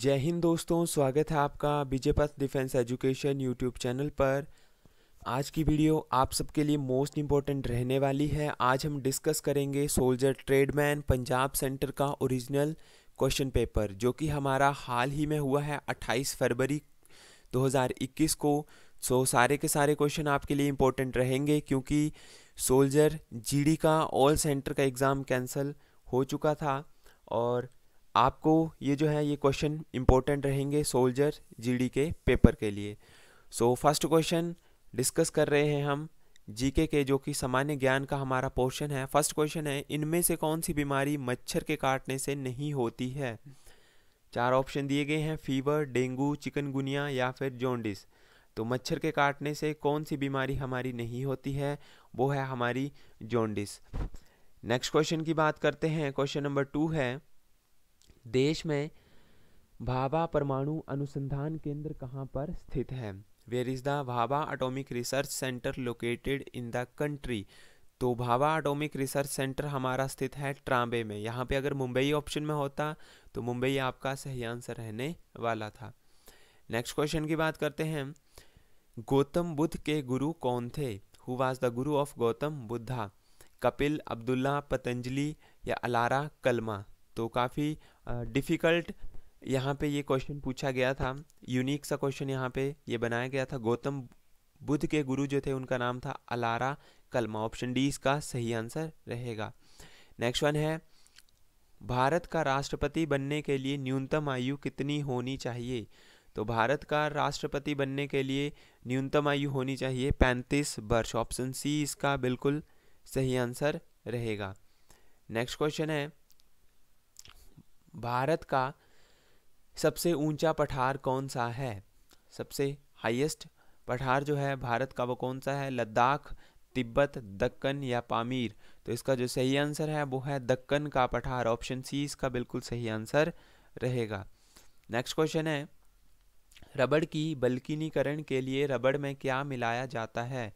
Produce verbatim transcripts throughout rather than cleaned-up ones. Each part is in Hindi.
जय हिंद दोस्तों, स्वागत है आपका Vijaypath defence education YouTube channel पर। आज की वीडियो आप सबके लिए मोस्ट इम्पोर्टेंट रहने वाली है। आज हम डिस्कस करेंगे सोल्जर ट्रेडमैन पंजाब सेंटर का ओरिजिनल क्वेश्चन पेपर, जो कि हमारा हाल ही में हुआ है अट्ठाईस फरवरी दो हज़ार इक्कीस को। सो सारे के सारे क्वेश्चन आपके लिए इम्पोर्टेंट रहेंगे, क्योंकि सोल्जर जीडी का ऑल सेंटर का एग्ज़ाम कैंसिल हो चुका था और आपको ये जो है ये क्वेश्चन इम्पोर्टेंट रहेंगे सोल्जर जीडी के पेपर के लिए। सो फर्स्ट क्वेश्चन डिस्कस कर रहे हैं हम जीके के, जो कि सामान्य ज्ञान का हमारा पोर्शन है। फर्स्ट क्वेश्चन है, इनमें से कौन सी बीमारी मच्छर के काटने से नहीं होती है? चार ऑप्शन दिए गए हैं, फीवर, डेंगू, चिकनगुनिया या फिर जॉन्डिस। तो मच्छर के काटने से कौन सी बीमारी हमारी नहीं होती है, वो है हमारी जॉन्डिस। नेक्स्ट क्वेश्चन की बात करते हैं। क्वेश्चन नंबर टू है, देश में भाभा परमाणु अनुसंधान केंद्र कहाँ पर स्थित है? Where is the Bhabha atomic research centre located in the country? तो भाभा अटोमिक रिसर्च सेंटर हमारा स्थित है ट्रांबे में। यहाँ पे अगर मुंबई ऑप्शन में होता तो मुंबई आपका सही आंसर रहने वाला था। नेक्स्ट क्वेश्चन की बात करते हैं, गौतम बुद्ध के गुरु कौन थे? Who was the Guru of Gautam Buddha? Kapil, Abdullah, Patanjali या अलारा कलमा? तो काफ़ी डिफ़िकल्ट यहाँ पे ये क्वेश्चन पूछा गया था, यूनिक सा क्वेश्चन यहाँ पे ये बनाया गया था। गौतम बुद्ध के गुरु जो थे उनका नाम था अलारा कलमा। ऑप्शन डी इसका सही आंसर रहेगा। नेक्स्ट वन है, भारत का राष्ट्रपति बनने के लिए न्यूनतम आयु कितनी होनी चाहिए? तो भारत का राष्ट्रपति बनने के लिए न्यूनतम आयु होनी चाहिए पैंतीस वर्ष। ऑप्शन सी इसका बिल्कुल सही आंसर रहेगा। नेक्स्ट क्वेश्चन है, भारत का सबसे ऊंचा पठार कौन सा है? सबसे हाईएस्ट पठार जो है भारत का वो कौन सा है? लद्दाख, तिब्बत, दक्कन या पामीर? तो इसका जो सही आंसर है वो है दक्कन का पठार। ऑप्शन सी इसका बिल्कुल सही आंसर रहेगा। नेक्स्ट क्वेश्चन है, रबड़ की बल्किनीकरण के लिए रबड़ में क्या मिलाया जाता है?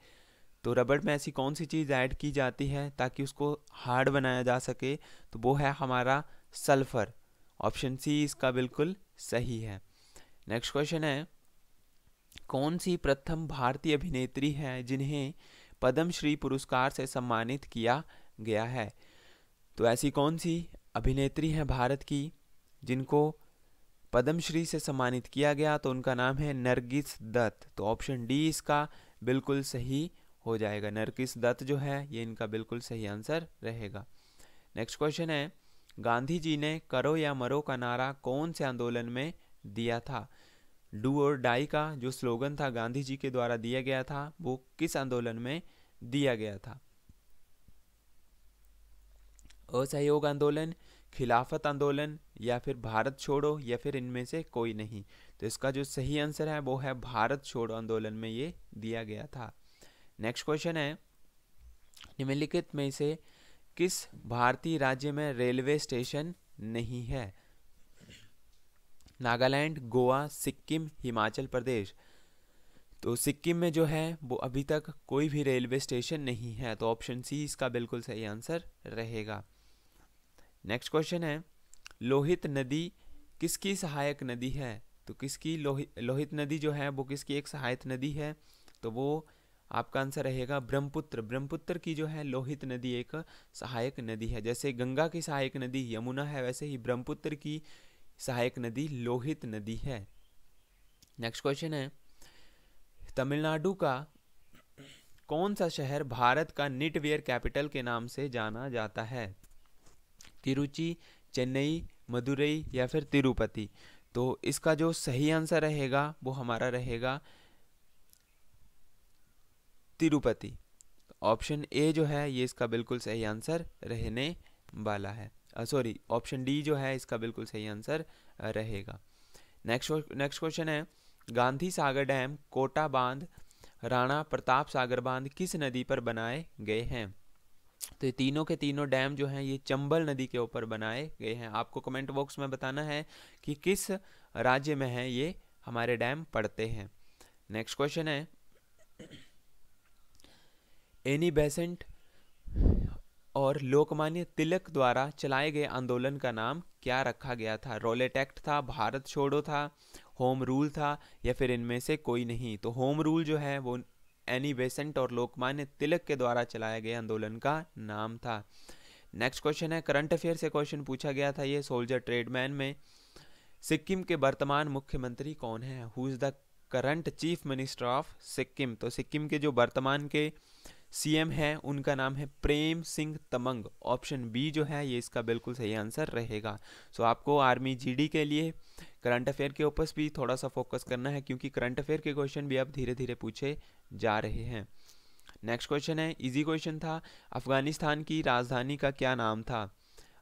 तो रबड़ में ऐसी कौन सी चीज़ ऐड की जाती है ताकि उसको हार्ड बनाया जा सके? तो वो है हमारा सल्फर। ऑप्शन सी इसका बिल्कुल सही है। नेक्स्ट क्वेश्चन है, कौन सी प्रथम भारतीय अभिनेत्री हैं जिन्हें पद्मश्री पुरस्कार से सम्मानित किया गया है? तो ऐसी कौन सी अभिनेत्री हैं भारत की जिनको पद्मश्री से सम्मानित किया गया? तो उनका नाम है नरगिस दत्त। तो ऑप्शन डी इसका बिल्कुल सही हो जाएगा। नरगिस दत्त जो है ये इनका बिल्कुल सही आंसर रहेगा। नेक्स्ट क्वेश्चन है, गांधी जी ने करो या मरो का नारा कौन से आंदोलन में दिया था? डू और डाई का जो स्लोगन था गांधी जी के द्वारा दिया गया था वो किस आंदोलन में दिया गया था? असहयोग आंदोलन, खिलाफत आंदोलन या फिर भारत छोड़ो या फिर इनमें से कोई नहीं? तो इसका जो सही आंसर है वो है भारत छोड़ो आंदोलन में ये दिया गया था। नेक्स्ट क्वेश्चन है, निम्नलिखित में से किस भारतीय राज्य में रेलवे स्टेशन नहीं है? नागालैंड, गोवा, सिक्किम, हिमाचल प्रदेश? तो सिक्किम में जो है वो अभी तक कोई भी रेलवे स्टेशन नहीं है। तो ऑप्शन सी इसका बिल्कुल सही आंसर रहेगा। नेक्स्ट क्वेश्चन है, लोहित नदी किसकी सहायक नदी है? तो किसकी लोहित लोहित नदी जो है वो किसकी एक सहायक नदी है? तो वो आपका आंसर रहेगा ब्रह्मपुत्र। ब्रह्मपुत्र की जो है लोहित नदी एक सहायक नदी है। जैसे गंगा की सहायक नदी यमुना है, वैसे ही ब्रह्मपुत्र की सहायक नदी लोहित नदी है। नेक्स्ट क्वेश्चन है, तमिलनाडु का कौन सा शहर भारत का निटवेयर कैपिटल के नाम से जाना जाता है? तिरुचि, चेन्नई, मदुरई या फिर तिरुपति? तो इसका जो सही आंसर रहेगा वो हमारा रहेगा तिरुपति। ऑप्शन ए जो है ये इसका बिल्कुल सही आंसर रहने वाला है। सॉरी ऑप्शन डी जो है इसका बिल्कुल सही आंसर रहेगा। नेक्स्ट नेक्स्ट क्वेश्चन है, गांधी सागर डैम, कोटा बांध, राणा प्रताप सागर बांध किस नदी पर बनाए गए हैं? तो ये तीनों के तीनों डैम जो हैं ये चंबल नदी के ऊपर बनाए गए हैं। आपको कमेंट बॉक्स में बताना है कि किस राज्य में है ये हमारे डैम पड़ते हैं। नेक्स्ट क्वेश्चन है, एनी बेसेंट और लोकमान्य तिलक द्वारा चलाए गए आंदोलन का नाम क्या रखा गया था? रोलेट एक्ट था, भारत छोड़ो था, होम रूल था, या फिर इनमें से कोई नहीं? तो होम रूल जो है वो एनी बेसेंट और लोकमान्य तिलक के द्वारा चलाए गए आंदोलन का नाम था। नेक्स्ट क्वेश्चन है करंट अफेयर से क्वेश्चन पूछा गया था ये सोल्जर ट्रेडमैन में। सिक्किम के वर्तमान मुख्यमंत्री कौन है? Who is the current chief minister of Sikkim? तो सिक्किम के जो वर्तमान के सीएम हैं उनका नाम है प्रेम सिंह तमंग। ऑप्शन बी जो है ये इसका बिल्कुल सही आंसर रहेगा। सो so, आपको आर्मी जीडी के लिए करंट अफेयर के ऊपर भी थोड़ा सा फोकस करना है क्योंकि करंट अफेयर के क्वेश्चन भी अब धीरे धीरे पूछे जा रहे हैं। नेक्स्ट क्वेश्चन है, इजी क्वेश्चन था, अफगानिस्तान की राजधानी का क्या नाम था?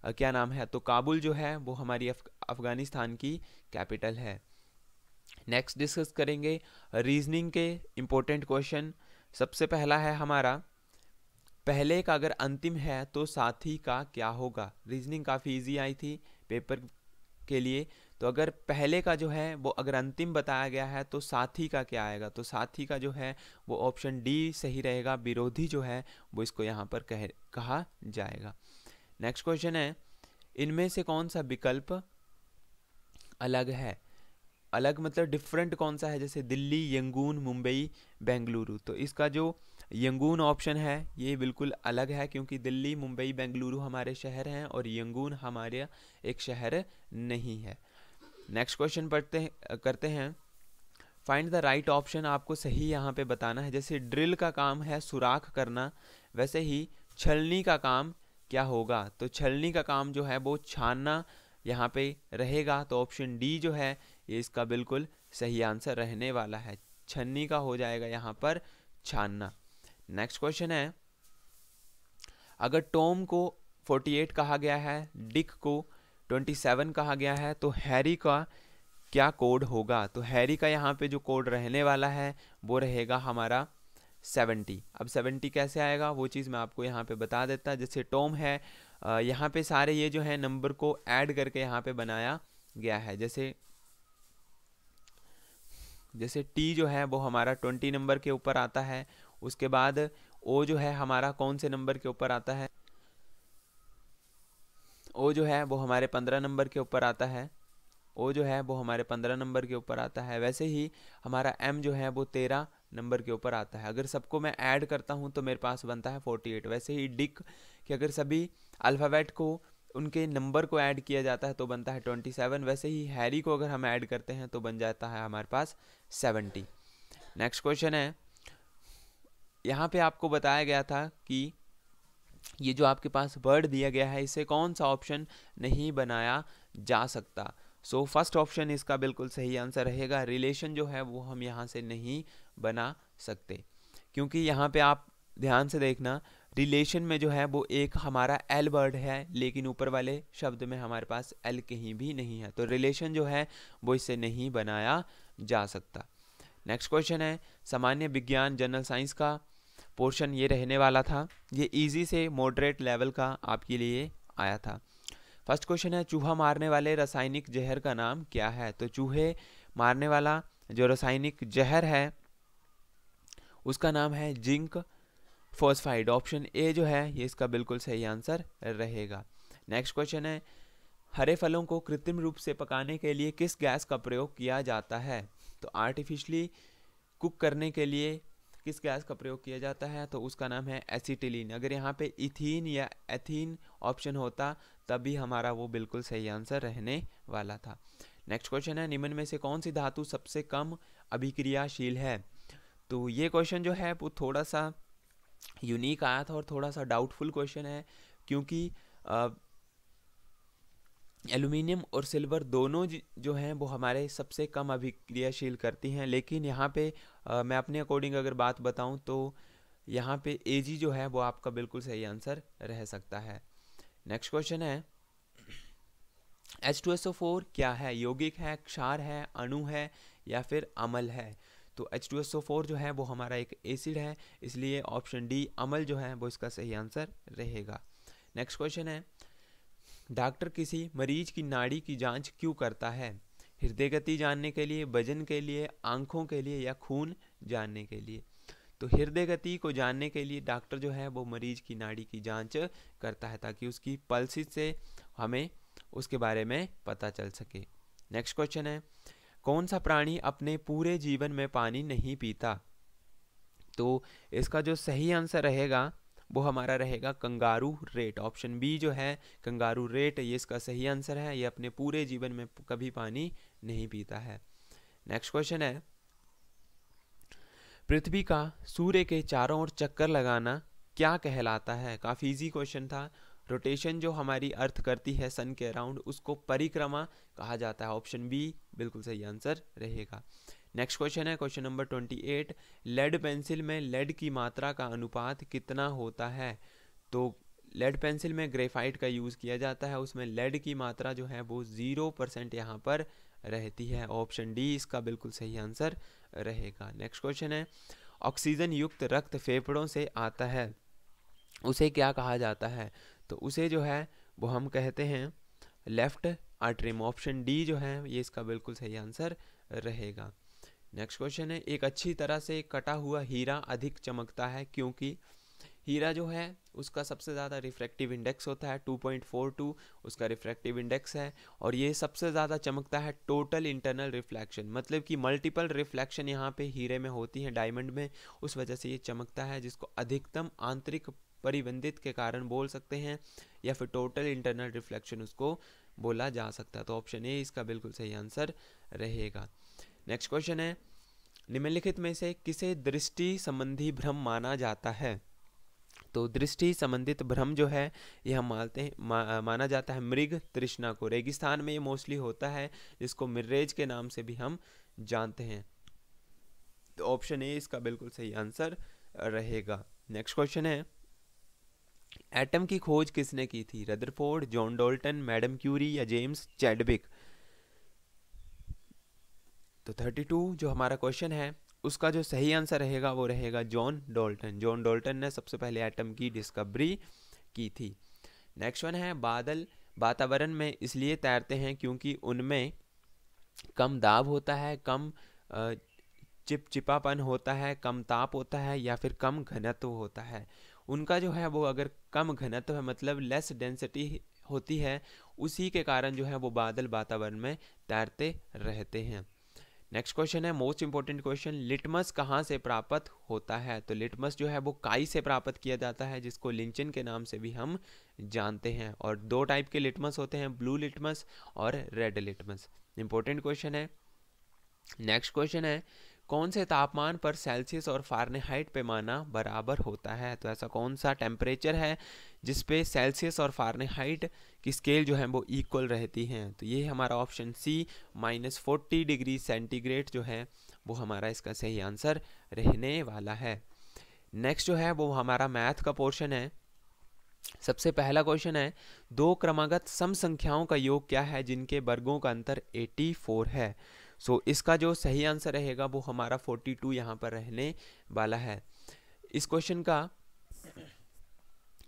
क्या नाम है? तो काबुल जो है वो हमारी अफ, अफगानिस्तान की कैपिटल है। नेक्स्ट डिस्कस करेंगे रीजनिंग के इम्पोर्टेंट क्वेश्चन। सबसे पहला है हमारा, पहले का अगर अंतिम है तो साथी का क्या होगा? रीजनिंग काफ़ी इजी आई थी पेपर के लिए। तो अगर पहले का जो है वो अगर अंतिम बताया गया है तो साथी का क्या आएगा? तो साथी का जो है वो ऑप्शन डी सही रहेगा, विरोधी जो है वो इसको यहाँ पर कह कहा जाएगा। नेक्स्ट क्वेश्चन है, इनमें से कौन सा विकल्प अलग है? अलग मतलब डिफरेंट कौन सा है? जैसे दिल्ली, यंगून, मुंबई, बेंगलुरु। तो इसका जो यंगून ऑप्शन है ये बिल्कुल अलग है क्योंकि दिल्ली, मुंबई, बेंगलुरु हमारे शहर हैं और यंगून हमारे एक शहर नहीं है। नेक्स्ट क्वेश्चन पढ़ते हैं करते हैं, फाइंड द राइट ऑप्शन। आपको सही यहाँ पे बताना है। जैसे ड्रिल का काम है सुराख करना, वैसे ही छलनी का काम क्या होगा? तो छलनी का काम जो है वो छानना यहाँ पे रहेगा। तो ऑप्शन डी जो है ये इसका बिल्कुल सही आंसर रहने वाला है। छन्नी का हो जाएगा यहाँ पर छानना। नेक्स्ट क्वेश्चन है, अगर टॉम को अड़तालीस कहा गया है, डिक को सत्ताईस कहा गया है, तो हैरी का क्या कोड होगा? तो हैरी का यहाँ पे जो कोड रहने वाला है वो रहेगा हमारा सत्तर। अब सत्तर कैसे आएगा वो चीज़ मैं आपको यहाँ पे बता देता है। जैसे टॉम है यहाँ पे सारे ये जो है नंबर को ऐड करके यहाँ पे बनाया गया है। जैसे जैसे टी जो है वो हमारा बीस नंबर के ऊपर आता है, उसके बाद ओ जो है हमारा कौन से नंबर के ऊपर आता है? ओ जो है वो हमारे पंद्रह नंबर के ऊपर आता है। ओ जो है वो हमारे पंद्रह नंबर के ऊपर आता है। वैसे ही हमारा एम जो है वो तेरह नंबर के ऊपर आता है। अगर सबको मैं ऐड करता हूं तो मेरे पास बनता है अड़तालीस। वैसे ही डिक कि अगर सभी अल्फ़ाबेट को उनके नंबर को ऐड किया जाता है तो बनता है सत्ताईस। वैसे ही हैरी को अगर हम ऐड करते हैं तो बन जाता है हमारे पास सत्तर। नेक्स्ट क्वेश्चन है, यहाँ पे आपको बताया गया था कि ये जो आपके पास वर्ड दिया गया है इसे कौन सा ऑप्शन नहीं बनाया जा सकता? सो फर्स्ट ऑप्शन इसका बिल्कुल सही आंसर रहेगा। रिलेशन जो है वो हम यहाँ से नहीं बना सकते क्योंकि यहाँ पे आप ध्यान से देखना, रिलेशन में जो है वो एक हमारा एल वर्ड है लेकिन ऊपर वाले शब्द में हमारे पास एल कहीं भी नहीं है। तो रिलेशन जो है वो इससे नहीं बनाया जा सकता। नेक्स्ट क्वेश्चन है, सामान्य विज्ञान जनरल साइंस का पोर्शन ये रहने वाला था। ये इजी से मॉडरेट लेवल का आपके लिए आया था। फर्स्ट क्वेश्चन है, चूहा मारने वाले रासायनिक जहर का नाम क्या है? तो चूहे मारने वाला जो रासायनिक जहर है उसका नाम है जिंक फॉस्फाइड। ऑप्शन ए जो है ये इसका बिल्कुल सही आंसर रहेगा। नेक्स्ट क्वेश्चन है, हरे फलों को कृत्रिम रूप से पकाने के लिए किस गैस का प्रयोग किया जाता है? तो आर्टिफिशियली कुक करने के लिए किस गैस का प्रयोग किया जाता है? तो उसका नाम है एसीटिलीन। अगर यहाँ पे इथीन या एथीन ऑप्शन होता तभी हमारा वो बिल्कुल सही आंसर रहने वाला था। नेक्स्ट क्वेश्चन है, निम्न में से कौन सी धातु सबसे कम अभिक्रियाशील है? तो ये क्वेश्चन जो है वो थोड़ा सा यूनिक आया था और थोड़ा सा डाउटफुल क्वेश्चन है क्योंकि एल्यूमिनियम और सिल्वर दोनों जो हैं वो हमारे सबसे कम अभिक्रियाशील करती हैं। लेकिन यहाँ पे आ, मैं अपने अकॉर्डिंग अगर बात बताऊँ तो यहाँ पे एजी जो है वो आपका बिल्कुल सही आंसर रह सकता है। नेक्स्ट क्वेश्चन है, H two S O four क्या है? यौगिक है, क्षार है, अणु है, या फिर अम्ल है? तो H two S O four जो है वो हमारा एक एसिड है, इसलिए ऑप्शन डी अम्ल जो है वो इसका सही आंसर रहेगा। नेक्स्ट क्वेश्चन है, डॉक्टर किसी मरीज की नाड़ी की जांच क्यों करता है? हृदय गति जानने के लिए, वजन के लिए, आंखों के लिए, या खून जानने के लिए? तो हृदय गति को जानने के लिए डॉक्टर जो है वो मरीज की नाड़ी की जांच करता है ताकि उसकी पल्सेस से हमें उसके बारे में पता चल सके। नेक्स्ट क्वेश्चन है, कौन सा प्राणी अपने पूरे जीवन में पानी नहीं पीता? तो इसका जो सही आंसर रहेगा वो हमारा रहेगा कंगारू रेट। ऑप्शन बी जो है कंगारू रेट, ये इसका सही आंसर है। ये अपने पूरे जीवन में कभी पानी नहीं पीता है। नेक्स्ट क्वेश्चन है, पृथ्वी का सूर्य के चारों ओर चक्कर लगाना क्या कहलाता है? काफ़ी इजी क्वेश्चन था। रोटेशन जो हमारी अर्थ करती है सन के अराउंड उसको परिक्रमा कहा जाता है। ऑप्शन बी बिल्कुल सही आंसर रहेगा। नेक्स्ट क्वेश्चन है, क्वेश्चन नंबर अट्ठाईस, लेड पेंसिल में लेड की मात्रा का अनुपात कितना होता है? तो लेड पेंसिल में ग्रेफाइट का यूज़ किया जाता है, उसमें लेड की मात्रा जो है वो जीरो परसेंट यहाँ पर रहती है। ऑप्शन डी इसका बिल्कुल सही आंसर रहेगा। नेक्स्ट क्वेश्चन है, ऑक्सीजन युक्त रक्त फेफड़ों से आता है, उसे क्या कहा जाता है? तो उसे जो है वो हम कहते हैं लेफ्ट आर्ट्रियम। ऑप्शन डी जो है ये इसका बिल्कुल सही आंसर रहेगा। नेक्स्ट क्वेश्चन है, एक अच्छी तरह से कटा हुआ हीरा अधिक चमकता है क्योंकि? हीरा जो है उसका सबसे ज़्यादा रिफ्रैक्टिव इंडेक्स होता है टू पॉइंट फोर टू, उसका रिफ्रैक्टिव इंडेक्स है, और ये सबसे ज़्यादा चमकता है टोटल इंटरनल रिफ्लेक्शन, मतलब कि मल्टीपल रिफ्लेक्शन यहाँ पे हीरे में होती है, डायमंड में, उस वजह से ये चमकता है, जिसको अधिकतम आंतरिक परिबंधित के कारण बोल सकते हैं या फिर टोटल इंटरनल रिफ्लेक्शन उसको बोला जा सकता है। तो ऑप्शन ए इसका बिल्कुल सही आंसर रहेगा। नेक्स्ट क्वेश्चन है, निम्नलिखित में से किसे दृष्टि संबंधी भ्रम माना जाता है? तो दृष्टि संबंधित भ्रम जो है यह हम मानते हैं मा, माना जाता है मृग तृष्णा को। रेगिस्तान में ये मोस्टली होता है, जिसको मिर्रेज के नाम से भी हम जानते हैं। तो ऑप्शन ए इसका बिल्कुल सही आंसर रहेगा। नेक्स्ट क्वेश्चन है, एटम की खोज किसने की थी? Rutherford, John Dalton, madam Curie या जेम्स चैडविक? तो बत्तीस जो हमारा क्वेश्चन है उसका जो सही आंसर रहेगा वो रहेगा जॉन डाल्टन। जॉन डाल्टन ने सबसे पहले एटम की डिस्कवरी की थी। नेक्स्ट वन है, बादल वातावरण में इसलिए तैरते हैं क्योंकि उनमें कम दाब होता है, कम चिपचिपापन होता है, कम ताप होता है या फिर कम घनत्व होता है। उनका जो है वो अगर कम घनत्व है मतलब लेस डेंसिटी होती है, उसी के कारण जो है वो बादल वातावरण में तैरते रहते हैं। नेक्स्ट क्वेश्चन है, मोस्ट इंपॉर्टेंट क्वेश्चन, लिटमस कहाँ से प्राप्त होता है? तो लिटमस जो है वो काई से प्राप्त किया जाता है, जिसको लिंचन के नाम से भी हम जानते हैं। और दो टाइप के लिटमस होते हैं, ब्लू लिटमस और रेड लिटमस। इंपॉर्टेंट क्वेश्चन है। नेक्स्ट क्वेश्चन है, कौन से तापमान पर सेल्सियस और फारेनहाइट पैमाना बराबर होता है? तो ऐसा कौन सा टेम्परेचर है जिसपे सेल्सियस और फारेनहाइट की स्केल जो है वो इक्वल रहती हैं? तो ये हमारा option C minus forty degree centigrade जो है वो हमारा इसका सही आंसर रहने वाला है। नेक्स्ट जो है वो हमारा मैथ का पोर्शन है। सबसे पहला क्वेश्चन है, दो क्रमागत सम संख्याओं का योग क्या है जिनके वर्गों का अंतर चौरासी है? सो so, इसका जो सही आंसर रहेगा वो हमारा बयालीस यहाँ पर रहने वाला है। इस क्वेश्चन का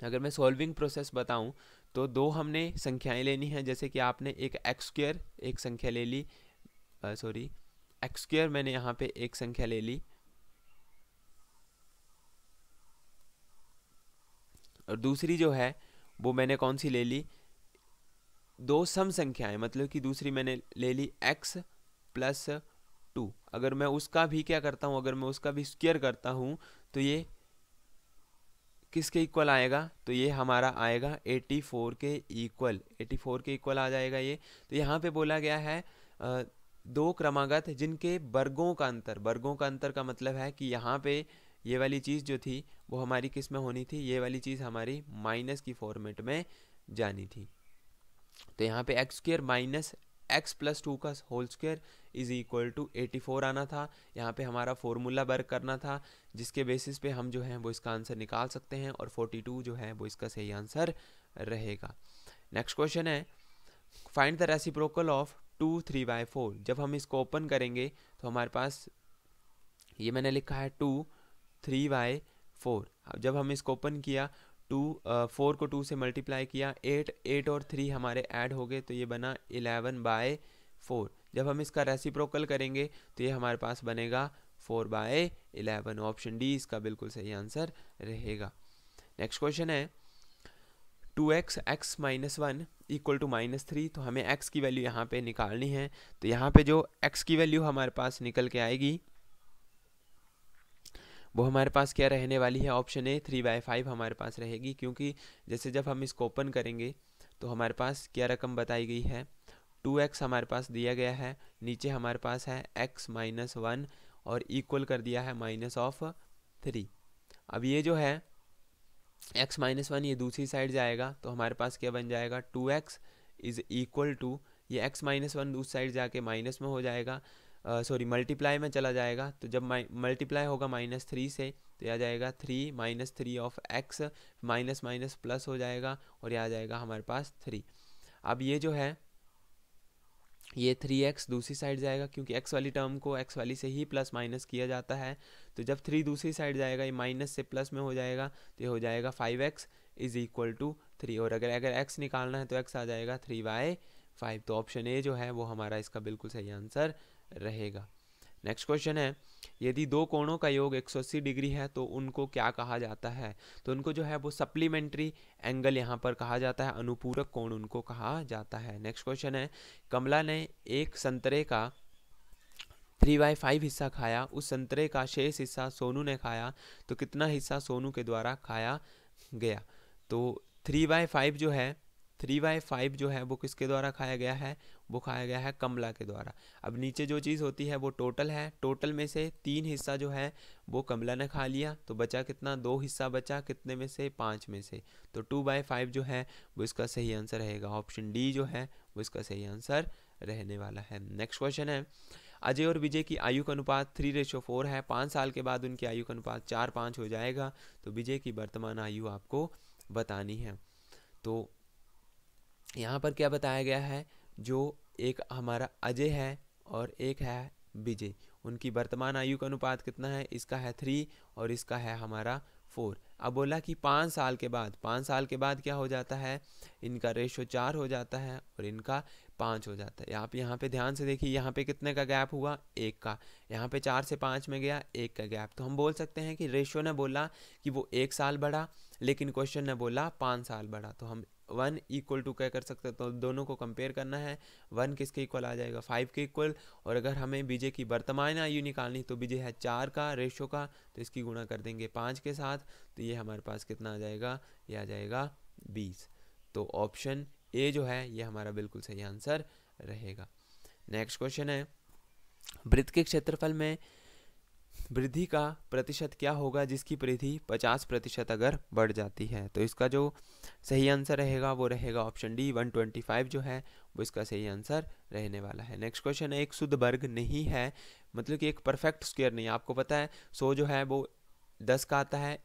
अगर मैं सॉल्विंग प्रोसेस बताऊं तो दो हमने संख्याएं लेनी है, जैसे कि आपने एक एक्स स्क्वायर एक संख्या ले ली, सॉरी एक्स स्क्वायर मैंने यहाँ पे एक संख्या ले ली, और दूसरी जो है वो मैंने कौन सी ले ली, दो सम संख्याएं, मतलब कि दूसरी मैंने ले ली एक्स प्लस टू। अगर मैं उसका भी क्या करता हूँ, अगर मैं उसका भी स्क्वायर करता हूँ तो ये किसके इक्वल आएगा? तो ये हमारा आएगा चौरासी के इक्वल, चौरासी के इक्वल आ जाएगा ये। तो यहाँ पे बोला गया है दो क्रमागत जिनके वर्गों का अंतर, वर्गों का अंतर का मतलब है कि यहाँ पे ये वाली चीज़ जो थी वो हमारी किस में होनी थी, ये वाली चीज़ हमारी माइनस की फॉर्मेट में जानी थी। तो यहाँ पे X square minus X plus two का whole square is equal to चौरासी आना था। यहाँ पे हमारा फॉर्मूला वर्क करना था, जिसके बेसिस पे हम जो है वो इसका आंसर निकाल सकते हैं, और बयालीस जो है वो इसका सही आंसर रहेगा। नेक्स्ट क्वेश्चन है, find the reciprocal of two three by four. जब हम इसको ओपन करेंगे तो हमारे पास ये मैंने लिखा है टू थ्री बाई फोर। जब हम इसको ओपन किया टू फोर uh, को टू से मल्टीप्लाई किया एट, एट और थ्री हमारे ऐड हो गए तो ये बना इलेवन बाय फोर। जब हम इसका रेसिप्रोकल करेंगे तो ये हमारे पास बनेगा four by eleven. Option D इसका बिल्कुल सही आंसर रहेगा। नेक्स्ट क्वेश्चन है two X X minus one equal to minus three. तो हमें x की वैल्यू यहाँ पे निकालनी है, तो यहाँ पे जो x की वैल्यू हमारे पास निकल के आएगी वो हमारे पास क्या रहने वाली है, option A three by five हमारे पास रहेगी, क्योंकि जैसे जब हम इसको ओपन करेंगे तो हमारे पास क्या रकम बताई गई है, टू एक्स हमारे पास दिया गया है, नीचे हमारे पास है x माइनस वन और इक्वल कर दिया है माइनस ऑफ थ्री। अब ये जो है x माइनस वन ये दूसरी साइड जाएगा तो हमारे पास क्या बन जाएगा, two X is equal to, ये x माइनस वन दूसरी साइड जाके माइनस में हो जाएगा, सॉरी uh, मल्टीप्लाई में चला जाएगा। तो जब मल्टीप्लाई होगा माइनस थ्री से तो यह आ जाएगा three minus three of X, minus minus plus हो जाएगा और यह आ जाएगा हमारे पास थ्री। अब ये जो है ये थ्री एक्स दूसरी साइड जाएगा, क्योंकि x वाली टर्म को x वाली से ही प्लस माइनस किया जाता है, तो जब थ्री दूसरी साइड जाएगा ये माइनस से प्लस में हो जाएगा तो ये हो जाएगा five X is equal to three. और अगर अगर x निकालना है तो x आ जाएगा थ्री बाई फाइव। तो ऑप्शन ए जो है वो हमारा इसका बिल्कुल सही आंसर रहेगा। नेक्स्ट क्वेश्चन है यदि दो कोणों का योग एक सौ अस्सी डिग्री है तो उनको क्या कहा जाता है। तो उनको जो है वो सप्लीमेंट्री एंगल यहाँ पर कहा जाता है, अनुपूरक कोण उनको कहा जाता है। नेक्स्ट क्वेश्चन है कमला ने एक संतरे का थ्री बाई फाइव हिस्सा खाया, उस संतरे का शेष हिस्सा सोनू ने खाया, तो कितना हिस्सा सोनू के द्वारा खाया गया। तो थ्री बाई फाइव जो है थ्री बाई फाइव जो है वो किसके द्वारा खाया गया है, वो खाया गया है कमला के द्वारा। अब नीचे जो चीज़ होती है वो टोटल है, टोटल में से तीन हिस्सा जो है वो कमला ने खा लिया, तो बचा कितना, दो हिस्सा बचा, कितने में से, पाँच में से। तो टू बाई फाइव जो है वो इसका सही आंसर रहेगा। ऑप्शन डी जो है वो इसका सही आंसर रहने वाला है। नेक्स्ट क्वेश्चन है अजय और विजय की आयु का अनुपात थ्री रेशो फोर है, पाँच साल के बाद उनकी आयु का अनुपात चार पाँच हो जाएगा, तो विजय की वर्तमान आयु आपको बतानी है। तो यहाँ पर क्या बताया गया है, जो एक हमारा अजय है और एक है विजय, उनकी वर्तमान आयु का अनुपात कितना है, इसका है थ्री और इसका है हमारा फोर। अब बोला कि पाँच साल के बाद, पाँच साल के बाद क्या हो जाता है, इनका रेशो चार हो जाता है और इनका पाँच हो जाता है। आप यहाँ पे ध्यान से देखिए, यहाँ पे कितने का गैप हुआ, एक का, यहाँ पे चार से पाँच में गया एक का गैप। तो हम बोल सकते हैं कि रेशो ने बोला कि वो एक साल बढ़ा, लेकिन क्वेश्चन ने बोला पाँच साल बढ़ा, तो हम वन इक्वल टू क्या कर सकते हैं, तो दोनों को कंपेयर करना है। वन किसके इक्वल आ जाएगा, फाइव के इक्वल, और अगर हमें विजय की वर्तमान आयु निकालनी तो विजय है चार का रेशो का, तो इसकी गुणा कर देंगे पाँच के साथ, तो ये हमारे पास कितना आ जाएगा, ये आ जाएगा बीस। तो ऑप्शन ए जो है ये हमारा बिल्कुल सही आंसर रहेगा। नेक्स्ट क्वेश्चन है वृत्त के क्षेत्रफल में वृद्धि का प्रतिशत क्या होगा जिसकी परिधि पचास प्रतिशत अगर बढ़ जाती है। तो इसका जो सही आंसर रहेगा वो रहेगा ऑप्शन डी एक सौ पच्चीस जो है वो इसका सही आंसर रहने वाला है। नेक्स्ट क्वेश्चन है एक शुद्ध वर्ग नहीं है, मतलब कि एक परफेक्ट स्क्वायर नहीं है। आपको पता है सौ जो है वो दस का आता है,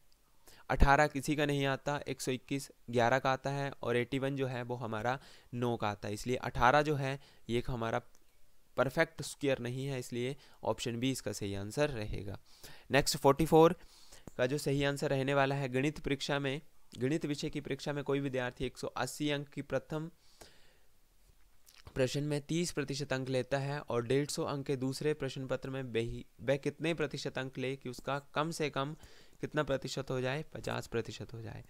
अठारह किसी का नहीं आता, एक सौ इक्कीस ग्यारह का आता है और इक्यासी जो है वो हमारा नौ का आता है, इसलिए अठारह जो है ये हमारा परफेक्ट स्क्वायर नहीं है, इसलिए ऑप्शन बी इसका सही आंसर रहेगा। नेक्स्ट चौवालीस का जो सही आंसर रहने वाला है, गणित परीक्षा में, गणित विषय की परीक्षा में कोई विद्यार्थी एक सौ अस्सी अंक की प्रथम प्रश्न में तीस प्रतिशत अंक लेता है और डेढ़ सौ अंक के दूसरे प्रश्न पत्र में वह कितने प्रतिशत अंक ले कि उसका कम से कम कितना प्रतिशत हो जाए, पचास प्रतिशत हो जाए।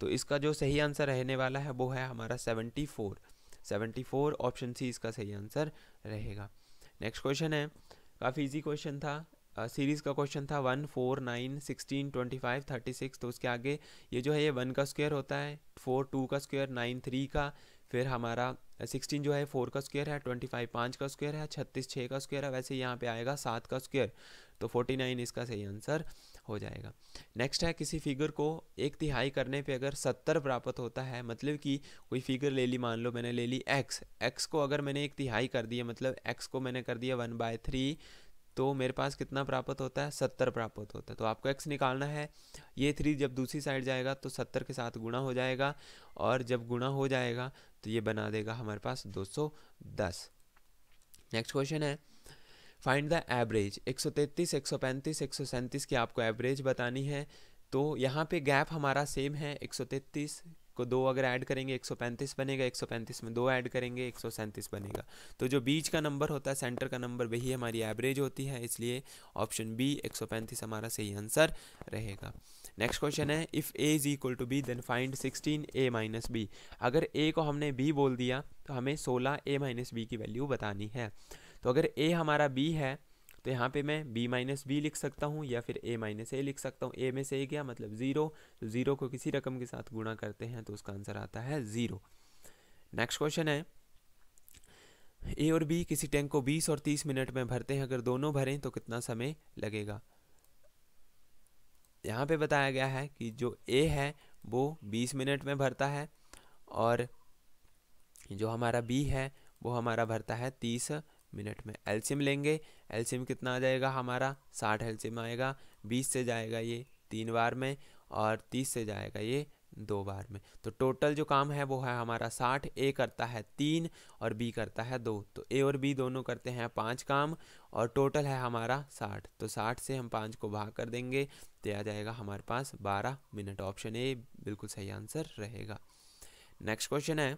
तो इसका जो सही आंसर रहने वाला है वो है हमारा seventy four seventy four. Option C इसका सही आंसर रहेगा। नेक्स्ट क्वेश्चन है, काफ़ी इजी क्वेश्चन था, सीरीज़ का क्वेश्चन था, one four nine sixteen twenty five thirty six. तो उसके आगे ये जो है ये वन का स्क्वायर होता है, फोर टू का स्क्वायर, नाइन थ्री का, फिर हमारा सिक्सटीन जो है फोर का स्क्वायर है, ट्वेंटी फाइव पाँच का स्क्वायर है, छत्तीस छः का स्क्वायर है, वैसे यहाँ पे आएगा सात का स्क्वायर, तो फोर्टी नाइन इसका सही आंसर हो जाएगा। नेक्स्ट है किसी फिगर को एक तिहाई करने पे अगर सत्तर प्राप्त होता है, मतलब कि कोई फिगर ले ली, मान लो मैंने ले ली एक्स, एक्स को अगर मैंने एक तिहाई कर दिया, मतलब एक्स को मैंने कर दिया वन बाय थ्री, तो मेरे पास कितना प्राप्त होता है, सत्तर प्राप्त होता है। तो आपको एक्स निकालना है, ये थ्री जब दूसरी साइड जाएगा तो सत्तर के साथ गुणा हो जाएगा और जब गुणा हो जाएगा तो ये बना देगा हमारे पास दो सौ दस। नेक्स्ट क्वेश्चन है फाइंड द एवरेज, एक सौ तैंतीस, एक सौ पैंतीस, एक सौ सैंतीस की आपको एवरेज बतानी है। तो यहाँ पे गैप हमारा सेम है, एक सौ तैंतीस को दो अगर ऐड करेंगे एक सौ पैंतीस बनेगा, एक सौ पैंतीस में दो ऐड करेंगे एक सौ सैंतीस बनेगा। तो जो बीच का नंबर होता है, सेंटर का नंबर, वही हमारी एवरेज होती है, इसलिए ऑप्शन बी एक सौ पैंतीस हमारा सही आंसर रहेगा। नेक्स्ट क्वेश्चन है, if A is equal to B then find sixteen A minus B. अगर ए को हमने बी बोल दिया तो हमें सोलह ए माइनस बी की वैल्यू बतानी है। तो अगर ए हमारा बी है तो यहाँ पे मैं b माइनस बी लिख सकता हूँ या फिर a माइनस ए लिख सकता हूँ। a में से a गया मतलब ज़ीरो, तो ज़ीरो को किसी रकम के साथ गुणा करते हैं तो उसका आंसर आता है ज़ीरो। नेक्स्ट क्वेश्चन है, a और b किसी टैंक को बीस और तीस मिनट में भरते हैं, अगर दोनों भरें तो कितना समय लगेगा। यहाँ पे बताया गया है कि जो a है वो बीस मिनट में भरता है और जो हमारा b है वो हमारा भरता है तीस मिनट में। एलसीएम लेंगे, एलसीएम कितना आ जाएगा हमारा, साठ एलसीएम आएगा। बीस से जाएगा ये तीन बार में और तीस से जाएगा ये दो बार में। तो टोटल जो काम है वो है हमारा साठ। ए करता है तीन और बी करता है दो, तो ए और बी दोनों करते हैं पाँच काम और टोटल है हमारा साठ। तो साठ से हम पाँच को भाग कर देंगे तो आ जाएगा हमारे पास बारह मिनट। ऑप्शन ए बिल्कुल सही आंसर रहेगा। नेक्स्ट क्वेश्चन है,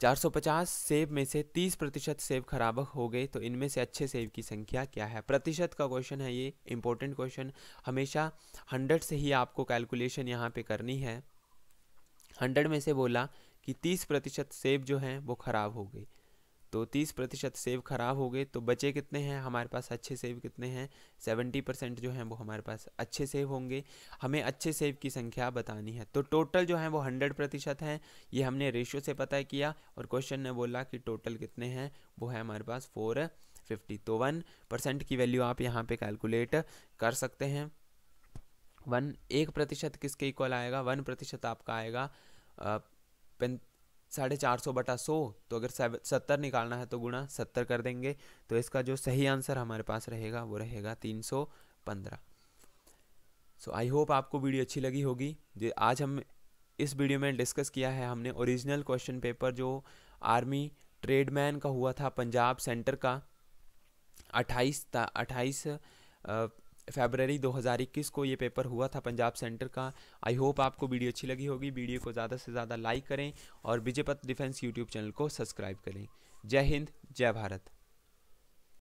चार सौ पचास सेब में से तीस प्रतिशत सेब खराब हो गए तो इनमें से अच्छे सेब की संख्या क्या है। प्रतिशत का क्वेश्चन है ये, इम्पोर्टेंट क्वेश्चन। हमेशा सौ से ही आपको कैलकुलेशन यहाँ पे करनी है। सौ में से बोला कि तीस प्रतिशत सेब जो हैं वो खराब हो गए, तो तीस प्रतिशत सेब खराब हो गए तो बचे कितने हैं हमारे पास, अच्छे सेब कितने हैं। सत्तर परसेंट जो हैं वो हमारे पास अच्छे सेब होंगे। हमें अच्छे सेब की संख्या बतानी है। तो टोटल जो है वो सौ प्रतिशत हैं, ये हमने रेशियो से पता किया और क्वेश्चन ने बोला कि टोटल कितने हैं, वो है हमारे पास चार सौ पचास। तो वन परसेंट की वैल्यू आप यहाँ पे कैलकुलेट कर सकते हैं। वन एक प्रतिशत किसके इक्वल आएगा, वन प्रतिशत आपका आएगा पें साढ़े चार सौ बटा सौ। तो अगर सत्तर निकालना है तो गुणा सत्तर कर देंगे। तो इसका जो सही आंसर हमारे पास रहेगा वो रहेगा तीन सौ पंद्रह। सो आई होप आपको वीडियो अच्छी लगी होगी। जो आज हम इस वीडियो में डिस्कस किया है, हमने ओरिजिनल क्वेश्चन पेपर जो आर्मी ट्रेडमैन का हुआ था पंजाब सेंटर का अट्ठाईस था अट्ठाईस फरवरी दो हज़ार इक्कीस को ये पेपर हुआ था पंजाब सेंटर का। आई होप आपको वीडियो अच्छी लगी होगी। वीडियो को ज़्यादा से ज़्यादा लाइक करें और विजयपथ डिफेंस यूट्यूब चैनल को सब्सक्राइब करें। जय हिंद, जय भारत।